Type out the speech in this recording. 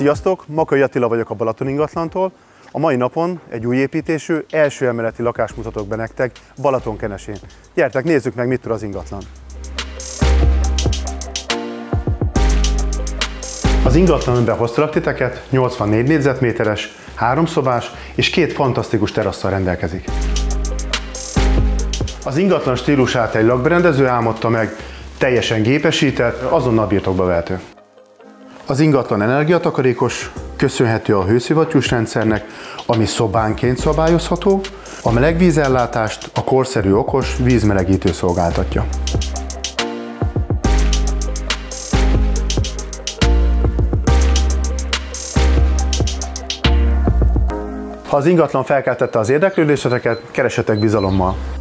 Sziasztok! Makai Attila vagyok a Balaton Ingatlantól. A mai napon egy új építésű, első emeleti lakást mutatok be nektek Balatonkenesén. Gyertek, nézzük meg, mit tud az ingatlan. Az ingatlanban hoztalak titeket, 84 négyzetméteres, 3 szobás és 2 fantasztikus terasszal rendelkezik. Az ingatlan stílusát egy lakberendező álmodta meg, teljesen gépesített, azonnal birtokba vehető. Az ingatlan energiatakarékos, köszönhető a hőszivattyús rendszernek, ami szobánként szabályozható, a meleg vízellátást a korszerű okos vízmelegítő szolgáltatja. Ha az ingatlan felkeltette az érdeklődéseteket, keressetek bizalommal!